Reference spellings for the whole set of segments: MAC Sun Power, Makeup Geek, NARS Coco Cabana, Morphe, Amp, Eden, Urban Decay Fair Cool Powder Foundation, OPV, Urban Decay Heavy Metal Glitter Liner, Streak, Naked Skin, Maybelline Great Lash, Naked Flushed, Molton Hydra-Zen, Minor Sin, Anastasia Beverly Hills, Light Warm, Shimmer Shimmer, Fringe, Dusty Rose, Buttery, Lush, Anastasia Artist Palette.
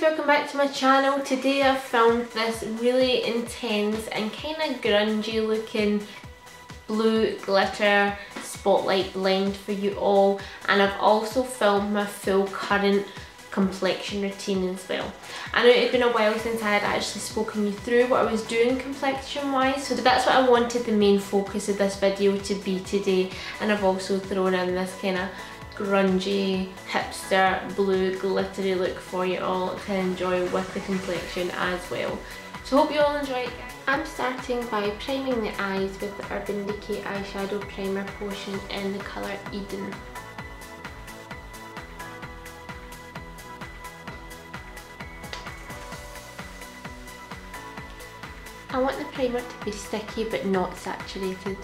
guys, welcome back to my channel. Today I filmed this really intense and kind of grungy looking blue glitter spotlight blend for you all, and I've also filmed my full current complexion routine as well. I know it had been a while since I had actually spoken you through what I was doing complexion wise, so that's what I wanted the main focus of this video to be today, and I've also thrown in this kind of grungy, hipster, blue, glittery look for you all to enjoy with the complexion as well. So hope you all enjoy it. I'm starting by priming the eyes with the Urban Decay eyeshadow primer potion in the colour Eden. I want the primer to be sticky but not saturated.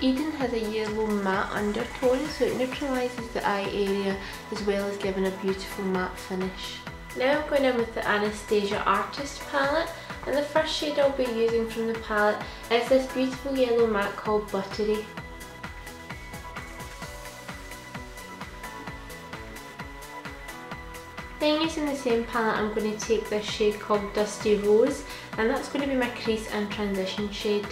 Eden has a yellow matte undertone, so it neutralises the eye area as well as giving a beautiful matte finish. Now I'm going in with the Anastasia Artist Palette, and the first shade I'll be using from the palette is this beautiful yellow matte called Buttery. Then using the same palette I'm going to take this shade called Dusty Rose, and that's going to be my crease and transition shade.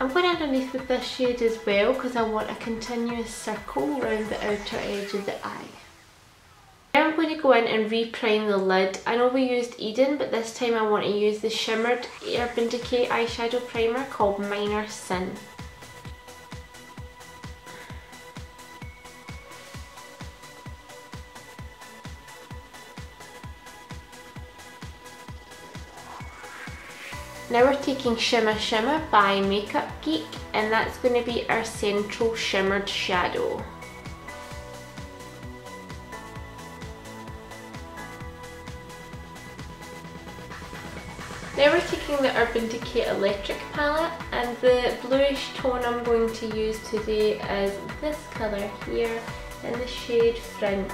I'm going underneath with this shade as well because I want a continuous circle around the outer edge of the eye. Now I'm going to go in and reprime the lid. I know we used Eden, but this time I want to use the shimmered Urban Decay eyeshadow primer called Minor Sin. Now we're taking Shimmer Shimmer by Makeup Geek, and that's going to be our central shimmered shadow. Now we're taking the Urban Decay Electric palette, and the bluish tone I'm going to use today is this colour here in the shade Fringe.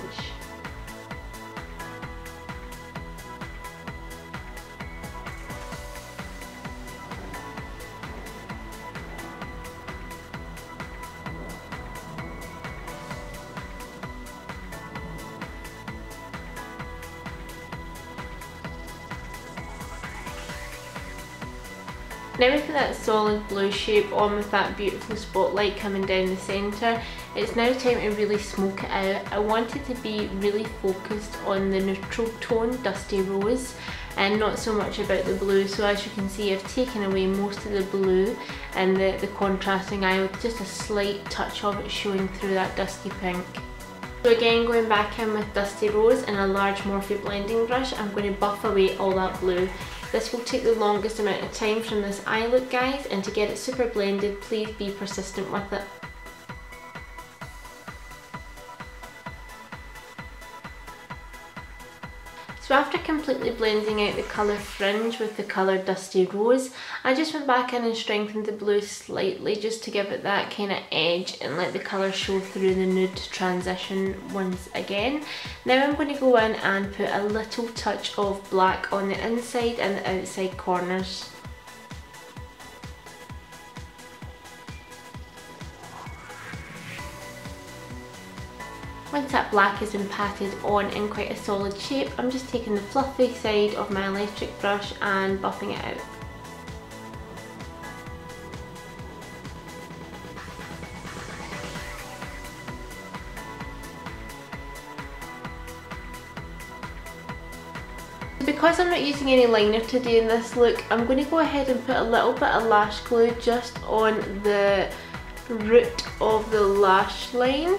Now we put that solid blue shape on with that beautiful spotlight coming down the centre. It's now time to really smoke it out. I want it to be really focused on the neutral tone, Dusty Rose, and not so much about the blue. So as you can see, I've taken away most of the blue and the contrasting eye with just a slight touch of it showing through that dusty pink. So again, going back in with Dusty Rose and a large Morphe blending brush, I'm going to buff away all that blue. This will take the longest amount of time from this eye look, guys, and to get it super blended, please be persistent with it. So after completely blending out the colour Fringe with the colour Dusty Rose, I just went back in and strengthened the blue slightly just to give it that kind of edge and let the colour show through the nude transition once again. Now I'm going to go in and put a little touch of black on the inside and the outside corners. Once that black has been patted on in quite a solid shape, I'm just taking the fluffy side of my electric brush and buffing it out. Because I'm not using any liner today in this look, I'm going to go ahead and put a little bit of lash glue just on the root of the lash line.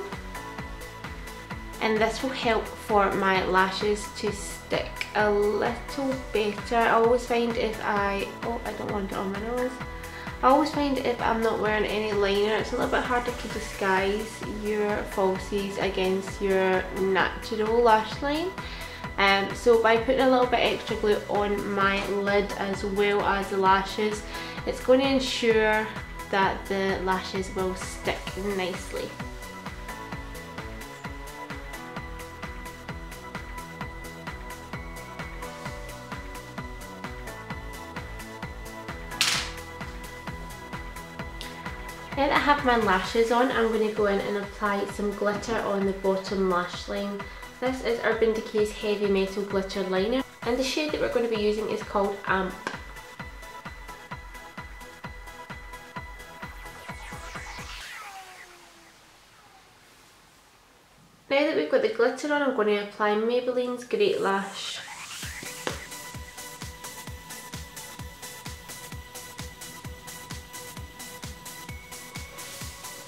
And this will help for my lashes to stick a little better. I always find if I don't want it on my nose. I always find if I'm not wearing any liner, it's a little bit harder to disguise your falsies against your natural lash line. So by putting a little bit extra glue on my lid as well as the lashes, it's going to ensure that the lashes will stick nicely. Now that I have my lashes on, I'm going to go in and apply some glitter on the bottom lash line. This is Urban Decay's Heavy Metal Glitter Liner, and the shade that we're going to be using is called Amp. Now that we've got the glitter on, I'm going to apply Maybelline's Great Lash.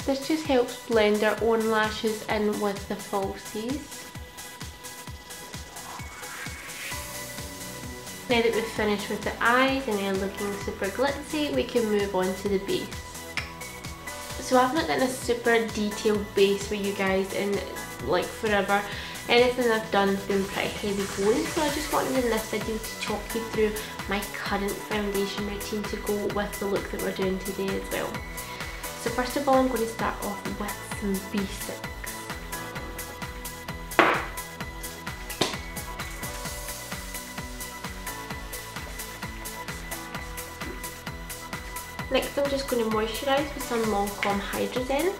This just helps blend our own lashes in with the falsies. Now that we've finished with the eyes and they're looking super glitzy, we can move on to the base. So I've not done a super detailed base for you guys in like forever. Anything I've done has been pretty heavy going, so I just wanted in this video to talk you through my current foundation routine to go with the look that we're doing today as well. So first of all, I'm going to start off with some basics. Next, I'm just going to moisturise with some Molton Hydra-Zen.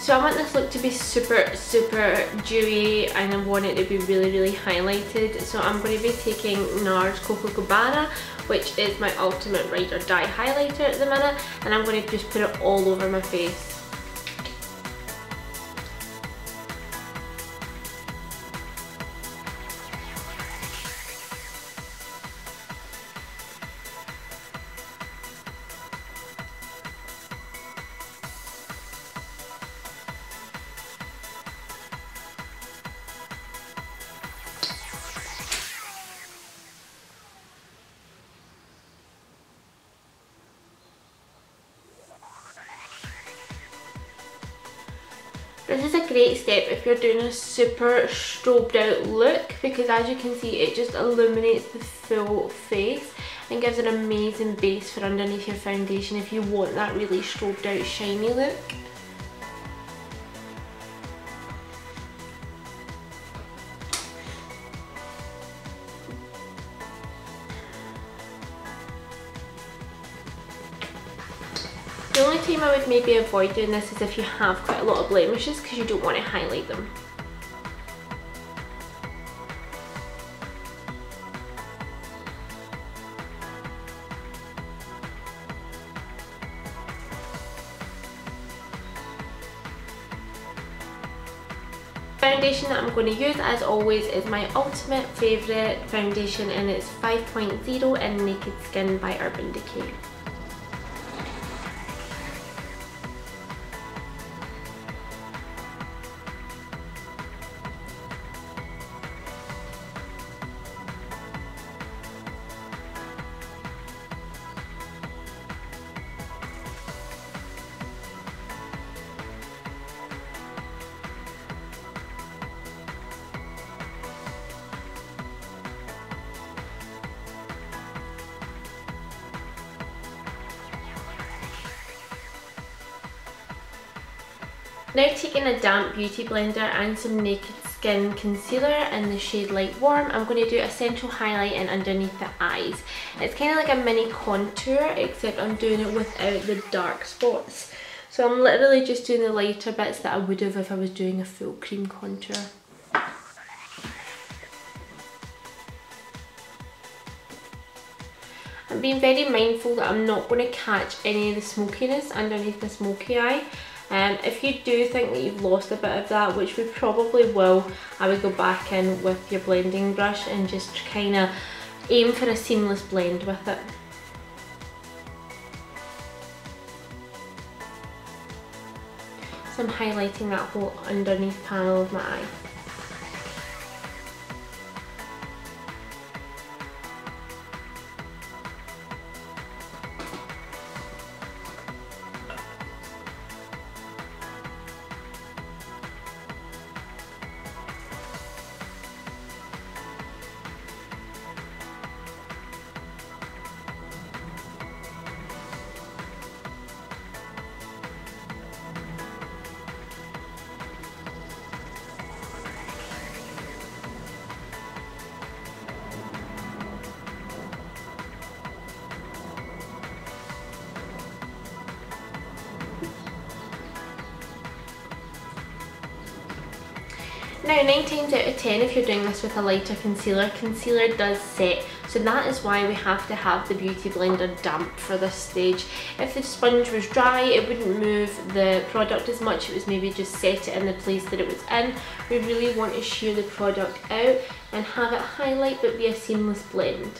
So I want this look to be super dewy, and I want it to be really highlighted. So I'm going to be taking NARS Coco Cabana, which is my ultimate ride or die highlighter at the minute, and I'm going to just put it all over my face. This is a great step if you're doing a super strobed out look, because as you can see it just illuminates the full face and gives an amazing base for underneath your foundation if you want that really strobed out shiny look. The only time I would maybe avoid doing this is if you have quite a lot of blemishes, because you don't want to highlight them. The foundation that I'm going to use, as always, is my ultimate favourite foundation, and it's 5.0 in Naked Skin by Urban Decay. Now taking a damp beauty blender and some Naked Skin concealer in the shade Light Warm, I'm going to do a central highlight and underneath the eyes. It's kind of like a mini contour, except I'm doing it without the dark spots. So I'm literally just doing the lighter bits that I would have if I was doing a full cream contour. I'm being very mindful that I'm not going to catch any of the smokiness underneath the smoky eye. If you do think that you've lost a bit of that, which we probably will, I would go back in with your blending brush and just kind of aim for a seamless blend with it. So I'm highlighting that whole underneath panel of my eye. Now 9 times out of 10 if you're doing this with a lighter concealer, concealer does set, so that is why we have to have the Beauty Blender damp for this stage. If the sponge was dry it wouldn't move the product as much, it was maybe just set it in the place that it was in. We really want to sheer the product out and have it highlight but be a seamless blend.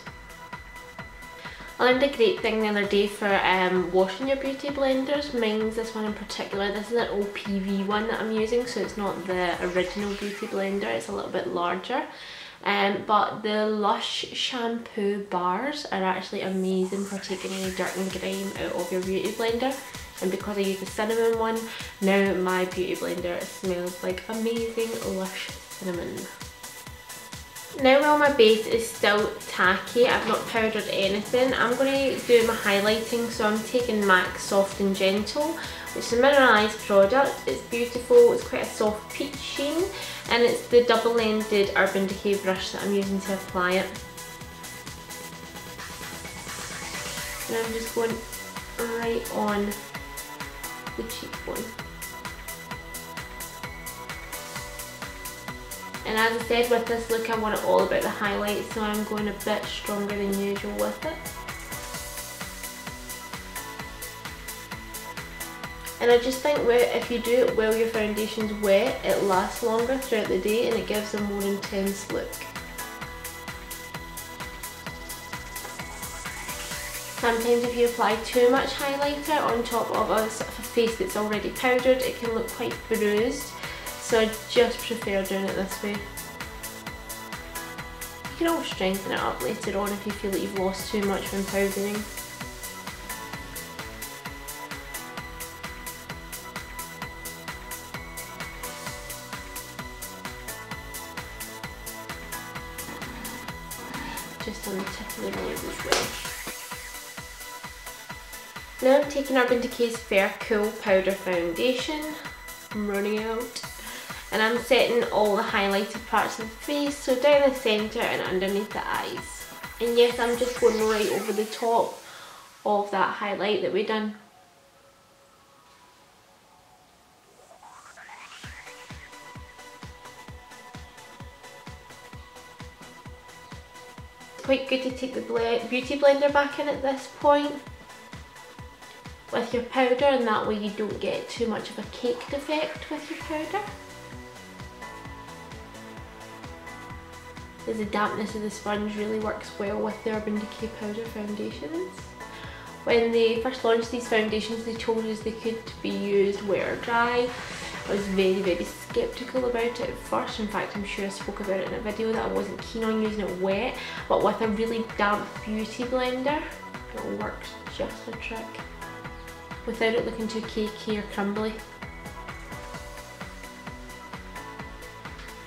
I learned a great thing the other day for washing your beauty blenders. Mine's this one in particular. This is an OPV one that I'm using, so it's not the original beauty blender, it's a little bit larger. But the Lush shampoo bars are actually amazing for taking any dirt and grime out of your beauty blender. And because I use the cinnamon one, now my beauty blender smells like amazing Lush cinnamon. Now while my base is still tacky, I've not powdered anything, I'm going to do my highlighting, so I'm taking MAC Soft and Gentle, which is a mineralized product. It's beautiful, it's quite a soft peach sheen, and it's the double-ended Urban Decay brush that I'm using to apply it. And I'm just going right on the cheekbone. And as I said, with this look I want it all about the highlights, so I'm going a bit stronger than usual with it. And I just think if you do it well, your foundation's wet, it lasts longer throughout the day and it gives a more intense look. Sometimes if you apply too much highlighter on top of a face that's already powdered, it can look quite bruised. So I just prefer doing it this way. You can always strengthen it up later on if you feel that you've lost too much when powdering. Just on the tip of the nose as well. Now I'm taking Urban Decay's Fair Cool Powder Foundation. I'm running out. And I'm setting all the highlighted parts of the face, so down the centre and underneath the eyes. And yes, I'm just going right over the top of that highlight that we done. It's quite good to take the beauty blender back in at this point with your powder, and that way you don't get too much of a caked effect with your powder. The dampness of the sponge really works well with the Urban Decay powder foundations. When they first launched these foundations, they told us they could be used wet or dry. I was very sceptical about it at first. In fact, I'm sure I spoke about it in a video that I wasn't keen on using it wet, but with a really damp beauty blender, it works just a trick without it looking too cakey or crumbly.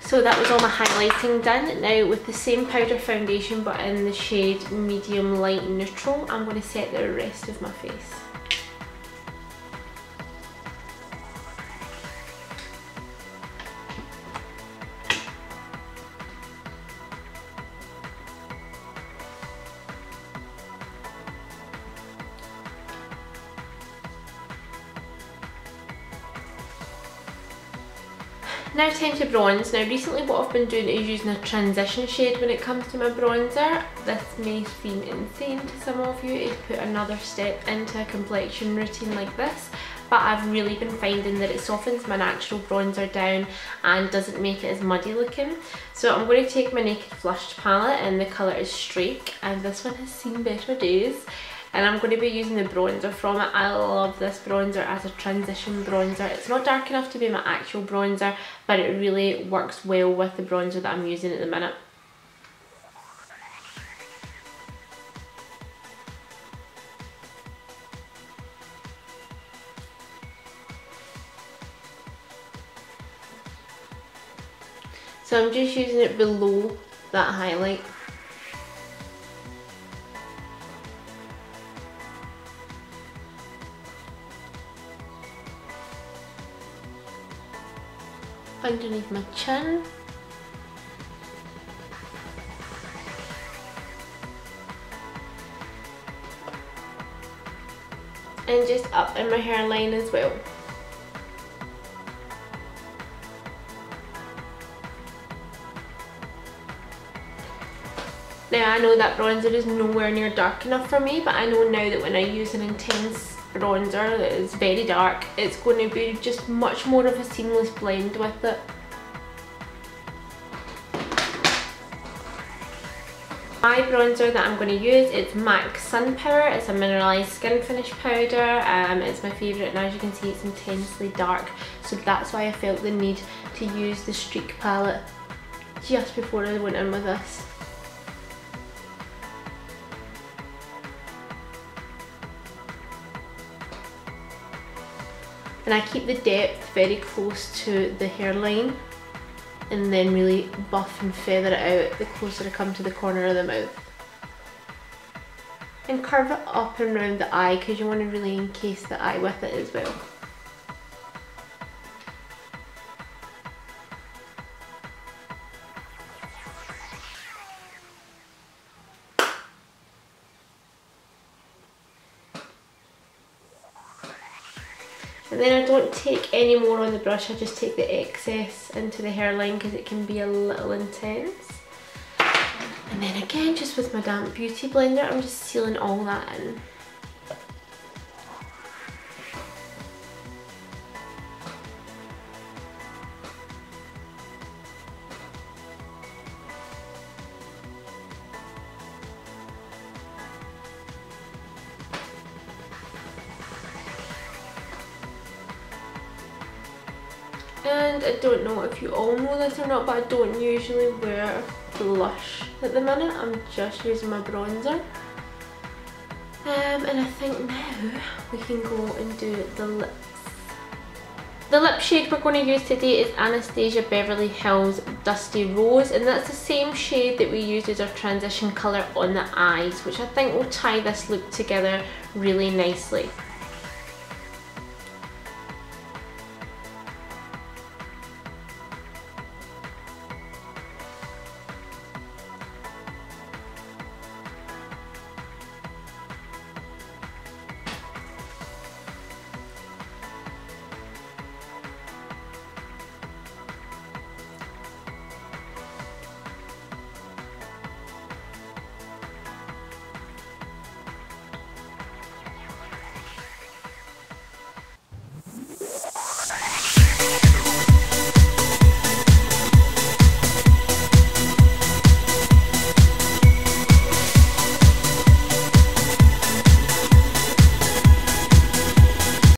So that was all my highlighting done. Now with the same powder foundation but in the shade medium light neutral, I'm going to set the rest of my face. Now time to bronze. Now recently what I've been doing is using a transition shade when it comes to my bronzer. This may seem insane to some of you, is put another step into a complexion routine like this, but I've really been finding that it softens my natural bronzer down and doesn't make it as muddy looking. So I'm going to take my Naked Flushed palette, and the colour is Streak, and this one has seen better days. And I'm going to be using the bronzer from it. I love this bronzer as a transition bronzer. It's not dark enough to be my actual bronzer, but it really works well with the bronzer that I'm using at the minute. So I'm just using it below that highlight. Underneath my chin. And just up in my hairline as well. Now I know that bronzer is nowhere near dark enough for me, but I know now that when I use an intense bronzer that is very dark, it's going to be just much more of a seamless blend with it. My bronzer that I'm going to use is MAC Sun Power. It's a mineralized skin finish powder. It's my favourite, and as you can see, it's intensely dark, so that's why I felt the need to use the Streak palette just before I went in with this. And I keep the depth very close to the hairline, and then really buff and feather it out the closer I come to the corner of the mouth. And curve it up and round the eye because you want to really encase the eye with it as well. And then I don't take any more on the brush, I just take the excess into the hairline because it can be a little intense. And then again, just with my damp beauty blender, I'm just sealing all that in. And I don't know if you all know this or not, but I don't usually wear blush at the minute. I'm just using my bronzer. And I think now we can go and do the lips. The lip shade we're going to use today is Anastasia Beverly Hills Dusty Rose, and that's the same shade that we used as our transition colour on the eyes, which I think will tie this look together really nicely.